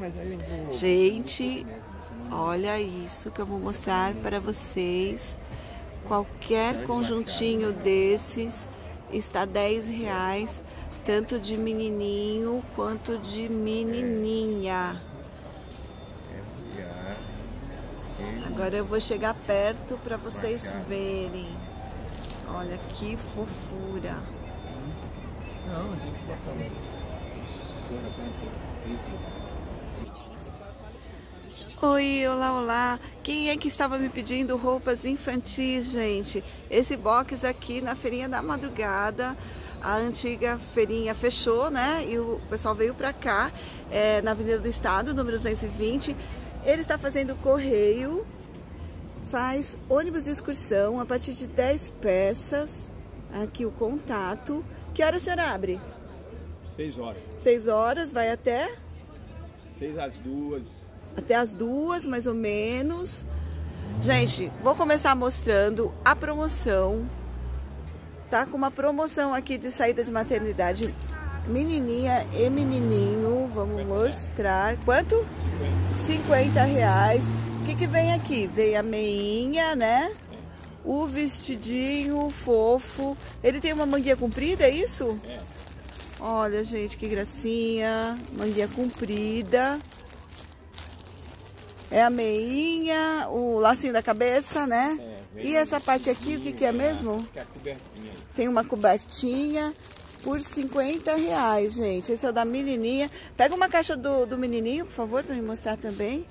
mas aí eu vou... Gente, olha isso que eu vou mostrar para vocês. Qualquer conjuntinho desses está R$10, tanto de menininho quanto de menininha. Agora eu vou chegar perto para vocês verem. Olha que fofura. Oi, olá, olá. Quem é que estava me pedindo roupas infantis, gente? Esse box aqui na Feirinha da Madrugada. A antiga feirinha fechou, né? E o pessoal veio pra cá, na Avenida do Estado, número 220. Ele está fazendo correio, faz ônibus de excursão a partir de 10 peças. Aqui o contato. Que horas a senhora abre? 6 horas. 6 horas, vai até? 6 às 2. Até às 2, mais ou menos. Gente, vou começar mostrando a promoção. Tá com uma promoção aqui de saída de maternidade. Menininha e menininho, vamos mostrar. Quanto? R$50. O que que vem aqui? Vem a meinha, né? O vestidinho fofo. Ele tem uma manguinha comprida, é isso? É. Olha, gente, que gracinha. Manguinha comprida. É a meinha, o lacinho da cabeça, né? É, e essa parte aqui, o que que é mesmo? É a cobertinha. Tem uma cobertinha. Por R$50, gente. Esse é o da menininha. Pega uma caixa do menininho, por favor, para me mostrar também.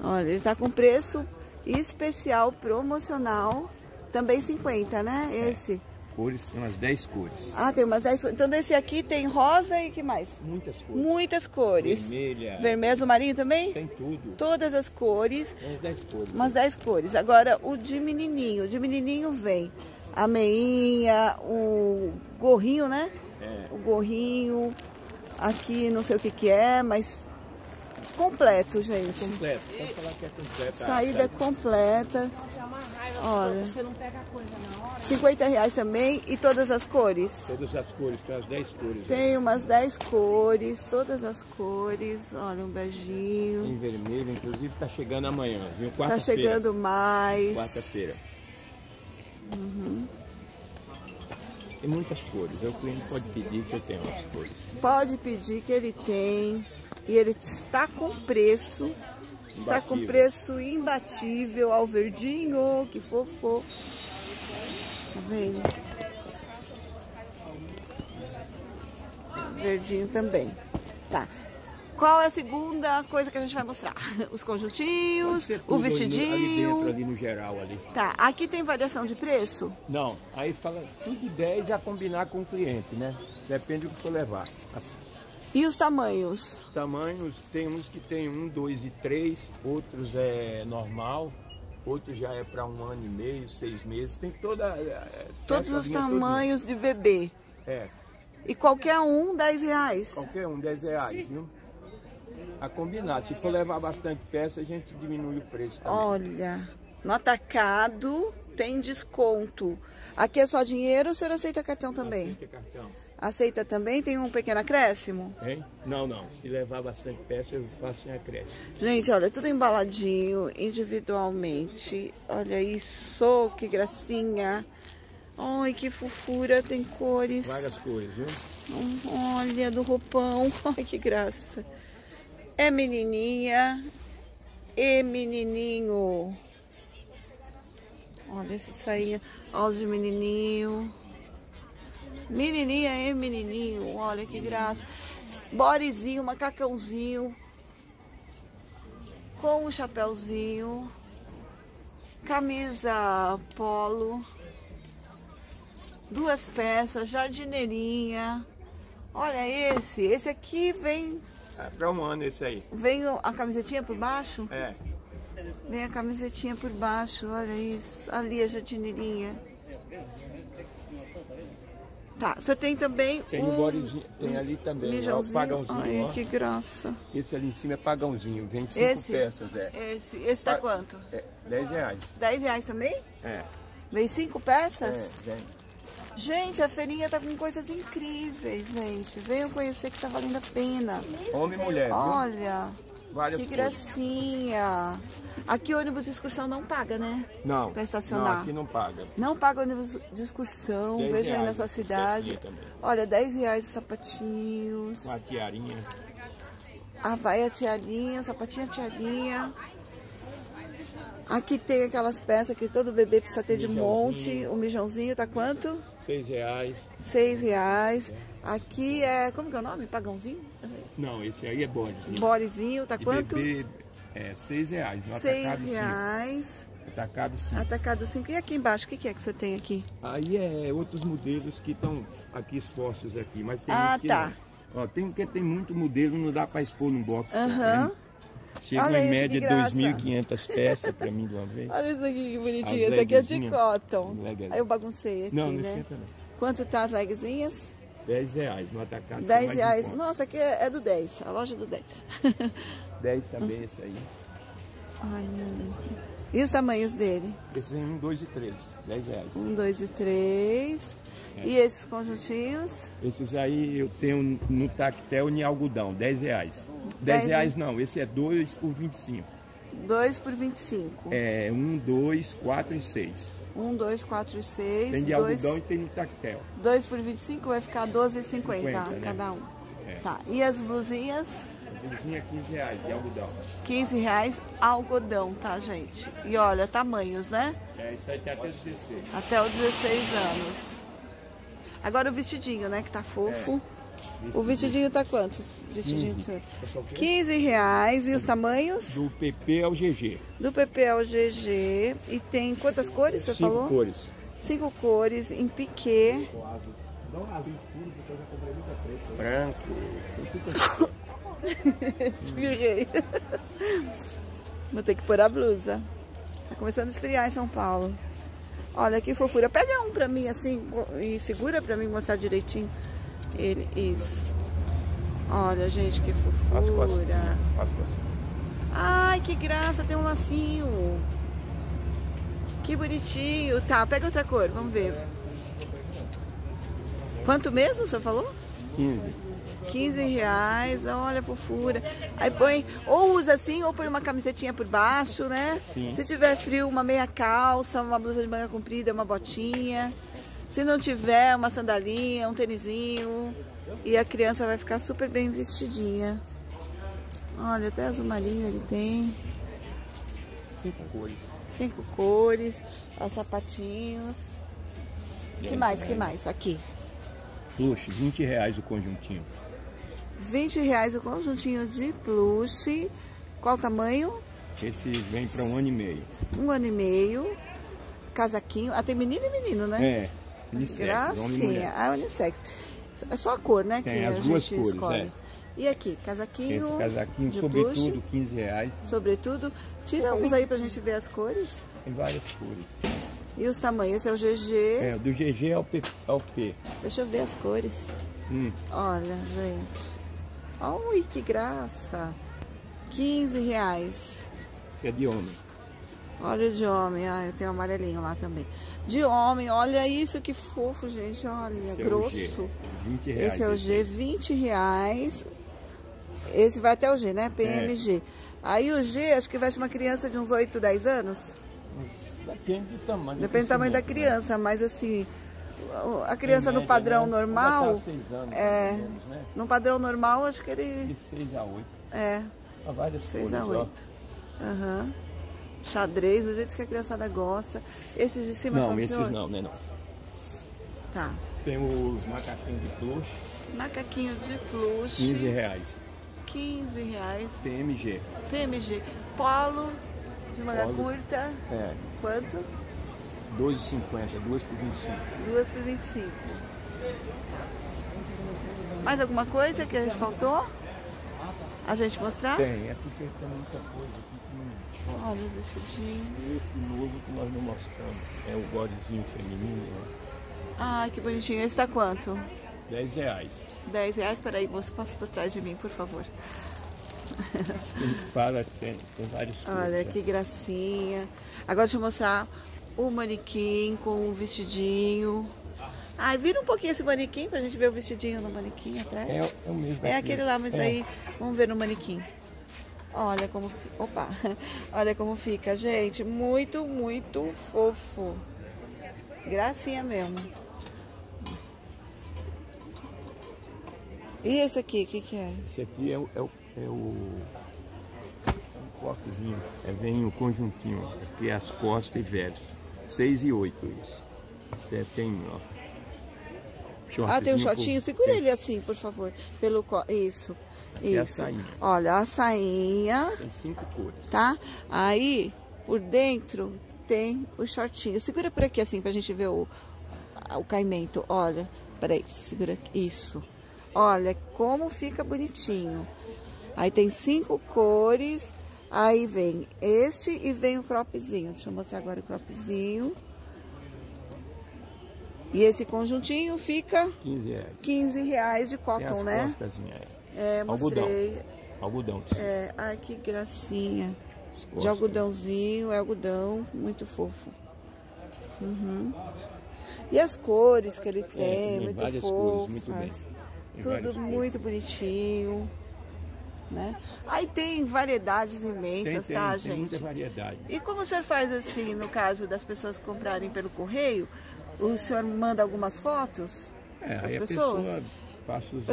Olha, ele tá com preço especial, promocional. Também 50, né? Esse. Cores, tem umas 10 cores. Ah, tem umas 10 cores. Então, desse aqui tem rosa e que mais? Muitas cores. Muitas cores. Vermelha. Vermelha, azul marinho também? Tem tudo. Todas as cores. Tem umas 10 cores. Umas 10 cores. Agora, o de menininho. O de menininho vem a meinha, o gorrinho, né? É. O gorrinho, aqui não sei o que que é, mas completo, gente. Completo, vamos falar que é completo. Saída completa. Nossa, é uma raiva. Olha, você não pega a coisa na hora. R$50 também e todas as cores? Todas as cores, tem umas 10 cores. Tem umas 10 cores, todas as cores. Olha, um beijinho. Em vermelho, inclusive, tá chegando amanhã, viu? Quarta-feira. Tá chegando mais. Quarta-feira. Uhum. Tem muitas cores, o cliente pode pedir que eu tenha umas cores. Pode pedir que ele tem. E ele está com preço imbatível. Está com preço imbatível. Ao verdinho, que fofo. Tá vendo? Verdinho também. Tá. Qual é a segunda coisa que a gente vai mostrar? Os conjuntinhos, o vestidinho. Ali no geral, ali. Tá, aqui tem variação de preço? Não, aí fala tudo 10 a combinar com o cliente, né? Depende do que for levar. Assim. E os tamanhos? Os tamanhos, tem uns que tem 1, 2 e 3, outros é normal, outros já é para 1 ano e meio, 6 meses, tem todos os tamanhos de bebê. É. E qualquer um, R$10. Qualquer um, R$10, viu? A combinar, se for levar bastante peça, a gente diminui o preço também. Olha, no atacado tem desconto. Aqui é só dinheiro ou o senhor aceita cartão também? Aceita cartão. Aceita também? Tem um pequeno acréscimo? Hein? Não, não. Se levar bastante peça, eu faço sem acréscimo. Gente, olha, tudo embaladinho, individualmente. Olha isso, que gracinha. Ai, que fofura, tem cores. Várias cores, viu? Olha, do roupão. Ai, que graça. É menininha e menininho. Olha esse de sainha. Olha o de menininho. Menininha e menininho. Olha que graça. Borezinho, macacãozinho. Com o chapéuzinho. Camisa polo. 2 peças. Jardineirinha. Olha esse. Esse aqui vem... É pra 1 ano esse aí. Vem a camisetinha por baixo? É. Vem a camisetinha por baixo, olha isso. Ali a jardineirinha. Tá, você tem também tem um... borezinho, tem ali também, mijãozinho. É o pagãozinho. Ai, ó. Que graça. Esse ali em cima é pagãozinho, vem 5 peças, é. Esse tá quanto? É, R$10. R$10 também? É. Vem 5 peças? É, vem. Gente, a feirinha tá com coisas incríveis, gente. Venham conhecer que tá valendo a pena. Homem e mulher, viu? Olha, várias que gracinha. Aqui ônibus de excursão não paga, né? Não. Pra estacionar. Não, aqui não paga. Não paga ônibus de excursão. Veja aí na sua cidade. Olha, R$10 os sapatinhos. Com a tiarinha. Ah, vai a tiarinha, sapatinho, a tiarinha. Aqui tem aquelas peças que todo bebê precisa ter de monte. O mijãozinho tá quanto? R$6. R$6. Aqui é... Como que é o nome? Pagãozinho? Não, esse aí é bodezinho. Bodezinho, tá quanto? Bebê é R$6. R$6. Atacado 5. Atacado 5. E aqui embaixo, o que é que você tem aqui? Aí é outros modelos que estão aqui expostos aqui. Mas tem que tá. Ó, tem porque tem muito modelo, não dá pra expor no box. Aham. Chega em média 2.500 peças pra mim de uma vez. Olha isso aqui que bonitinho. Esse aqui é de cotton. Aí eu baguncei aqui, não, né? Quanto tá as leguezinhas? R$10 no atacado. R$10. Nossa, aqui é do 10. A loja é do 10. 10 também esse aí. Olha. E os tamanhos dele? Esses vem 1, 2 e 3. R$10. 1, 2 e 3. É. E esses conjuntinhos? Esses aí eu tenho no tactel em algodão, R$10. R$10 não, esse é 2 por 25. 2 por 25? É, 1, 2, 4 e 6. 1, 2, 4 e 6. Tem de algodão e tem no tactel. 2 por 25 vai ficar R$12,50 cada um. É. Tá, e as blusinhas? A blusinha é R$15 de algodão. R$15 algodão, tá, gente? E olha, tamanhos, né? É, isso aí tem até 16. Até os 16 anos. Agora o vestidinho, né? Que tá fofo. É, o vestidinho tá quantos? Vestidinho do senhor? R$15. E os tamanhos? Do PP ao GG. Do PP ao GG. E tem quantas cores você falou? 5 cores. 5 cores em piquê. Não, azul escuro, porque eu já comprei muita preta. Branco. Esfriei. Vou ter que pôr a blusa. Tá começando a esfriar em São Paulo. Olha que fofura. Pega um pra mim assim e segura pra mim mostrar direitinho. Ele, isso. Olha, gente, que fofura. As costas. Ai, que graça, tem um lacinho. Que bonitinho. Tá, pega outra cor, vamos ver. Quanto mesmo, o senhor falou? 15. R$15, olha a fofura. Aí põe, ou usa assim, ou põe uma camisetinha por baixo, né? Sim. Se tiver frio, uma meia calça, uma blusa de manga comprida, uma botinha. Se não tiver, uma sandalinha, um tênisinho. E a criança vai ficar super bem vestidinha. Olha, até azul marinho ele tem. 5 cores. 5 cores. Os sapatinhos. Que mais? Aqui. Plush, R$20 o conjuntinho. R$20 o conjuntinho de plush. Qual o tamanho? Esse vem para 1 ano e meio. 1 ano e meio. Casaquinho. Ah, tem menino e menino, né? É. Unissex. Gracinha. Ah, unissex. É só a cor, né? Tem que as duas cores, escolhe. É. E aqui, casaquinho. Esse casaquinho, de sobretudo, plush, R$15. Sobretudo. Tira uns aí pra gente ver as cores. Tem várias cores. E os tamanhos? Esse é o GG. É, do GG ao P. Ao P. Deixa eu ver as cores. Olha, gente. Ai, que graça. R$15. É de homem. Olha o de homem. Ah, eu tenho um amarelinho lá também. De homem, olha isso que fofo, gente. Olha, esse grosso. É R$20. Esse é o G, R$20. Esse vai até o G, né? PMG. É. Aí o G, acho que veste uma criança de uns 8, 10 anos. Depende do tamanho. Depende do tamanho da criança, né? Mas assim, a criança média, no padrão normal. 6 anos, é. Menos, né? No padrão normal, acho que ele. De 6 a 8. É. Há várias 6 cores, a 8. Aham. Xadrez, do jeito que a criançada gosta. Esses de cima não, são esses não, né? Não. Tá. Tem os macaquinhos de plush. Macaquinho de plush. R$15. PMG. PMG. Polo. De manga curta, é. Quanto? R$12,50, 2 por 25. 2 por 25. Mais alguma coisa que faltou? A gente mostrar? Tem, é porque tem muita coisa aqui. Olha os vestidinhos. Esse novo que nós não mostramos é o bodezinho feminino. Né? Ah, que bonitinho. Esse tá quanto? R$10. R$10, peraí, moço, passa por trás de mim, por favor. tem vários. Olha que gracinha. Agora deixa eu mostrar o manequim com o vestidinho. Aí vira um pouquinho esse manequim pra gente ver o vestidinho no manequim atrás. É o mesmo. É aquele lá, mas aí vamos ver no manequim. Olha como... Opa! Olha como fica, gente. Muito, muito fofo. Gracinha mesmo. E esse aqui, o que que é? Esse aqui é um cortezinho. É, vem o conjuntinho. Aqui as costas e verso. 6 e 8 isso. Você tem, ó. Ah, tem um shortinho? Segura ele assim, por favor. Pelo... Isso. Aqui isso. É a sainha. Olha, a sainha. Tem 5 cores. Tá? Aí, por dentro, tem o shortinho. Segura por aqui assim, pra gente ver o caimento. Olha. Peraí, segura aqui. Isso. Olha como fica bonitinho. Aí tem 5 cores. Aí vem este e vem o cropzinho. Deixa eu mostrar agora o cropzinho. E esse conjuntinho fica... R$15. R$15 de cotton, né? É, mostrei. Algodão. É, ai, que gracinha. De algodãozinho, é algodão. Muito fofo. Uhum. E as cores que ele tem, muito fofas. Várias cores, muito bem. Tudo muito bonitinho. Né? Aí tem variedades imensas, tá, gente? Tem muita variedade. E como o senhor faz assim, no caso das pessoas comprarem pelo correio... O senhor manda algumas fotos das pessoas? A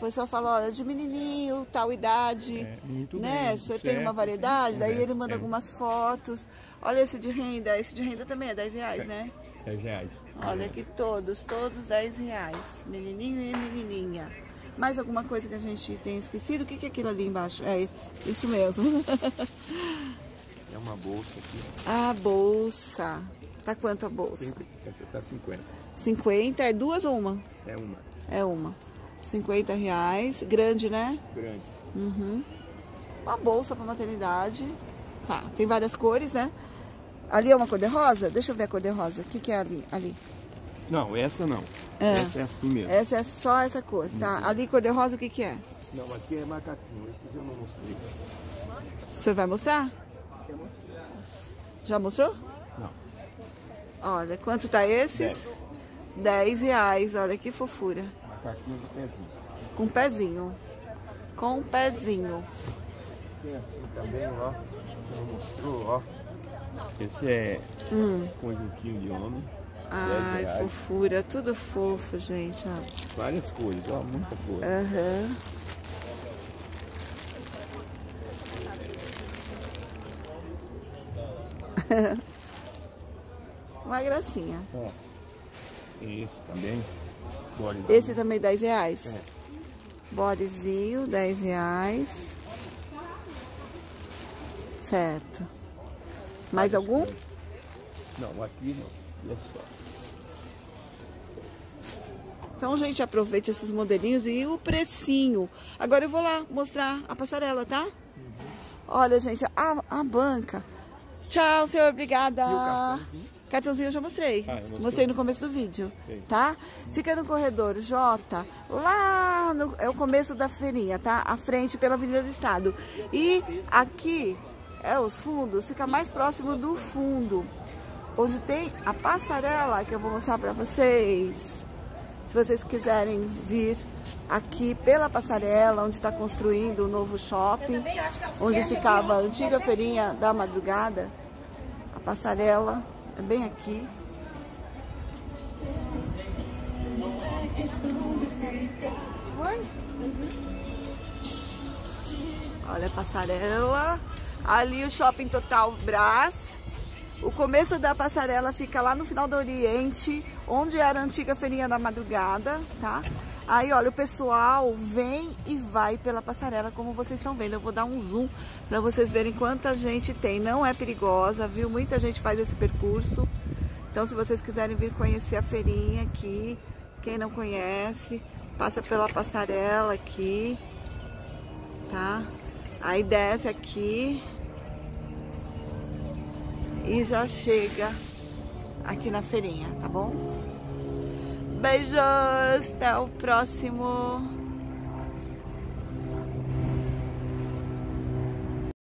pessoa fala, olha, de menininho, tal idade, né? O senhor tem uma variedade, daí ele manda algumas fotos. Olha esse de renda também é R$10, né? R$10. Olha aqui todos R$10, menininho e menininha. Mais alguma coisa que a gente tem esquecido? O que é aquilo ali embaixo? É, isso mesmo. É uma bolsa aqui. A bolsa. Tá quanto a bolsa? Tá 50. 50? É duas ou uma? É uma. É uma. R$50. Grande, né? Grande. Uhum. Uma bolsa pra maternidade. Tá, tem várias cores, né? Ali é uma cor de rosa? Deixa eu ver a cor de rosa. O que que é ali? Não, essa não. É. Essa é assim mesmo. Essa é só essa cor, tá? Ali cor de rosa o que que é? Não, aqui é macaquinho. Esse eu não mostrei. O senhor vai mostrar? Já mostrou? Olha, quanto tá esses? R$10, olha que fofura. Macaquinho de pezinho. Com pezinho. Com pezinho. Tem assim também, ó. Não mostrou, ó. Esse é conjuntinho de homem. Ai, fofura. Tudo fofo, gente. Ó. Várias cores, ó. Muita cor. Aham. Uhum. Uma gracinha. Esse também. Esse também R$10? É. Bodezinho, R$10. Certo. Mais algum? Não, aqui não. É só. Então, gente, aproveite esses modelinhos e o precinho. Agora eu vou lá mostrar a passarela, tá? Uhum. Olha, gente, a banca. Tchau, senhor. Obrigada. E o cartãozinho? Cartãozinho eu já mostrei. Ah, mostrei no começo do vídeo. Sei. Tá? Fica no corredor J, lá no, é o começo da feirinha, tá? À frente pela Avenida do Estado. E aqui é os fundos, fica mais próximo do fundo, onde tem a passarela que eu vou mostrar pra vocês. Se vocês quiserem vir aqui pela passarela, onde está construindo o novo shopping, onde ficava a antiga Feirinha da Madrugada, a passarela bem aqui. Olha a passarela. Ali o Shopping Total Brás. O começo da passarela fica lá no final do Oriente, onde era a antiga Feirinha da Madrugada, tá? Aí, olha, o pessoal vem e vai pela passarela, como vocês estão vendo. Eu vou dar um zoom para vocês verem quanta gente tem. Não é perigosa, viu? Muita gente faz esse percurso. Então, se vocês quiserem vir conhecer a feirinha aqui, quem não conhece, passa pela passarela aqui, tá? Aí desce aqui e já chega aqui na feirinha, tá bom? Beijos, até o próximo.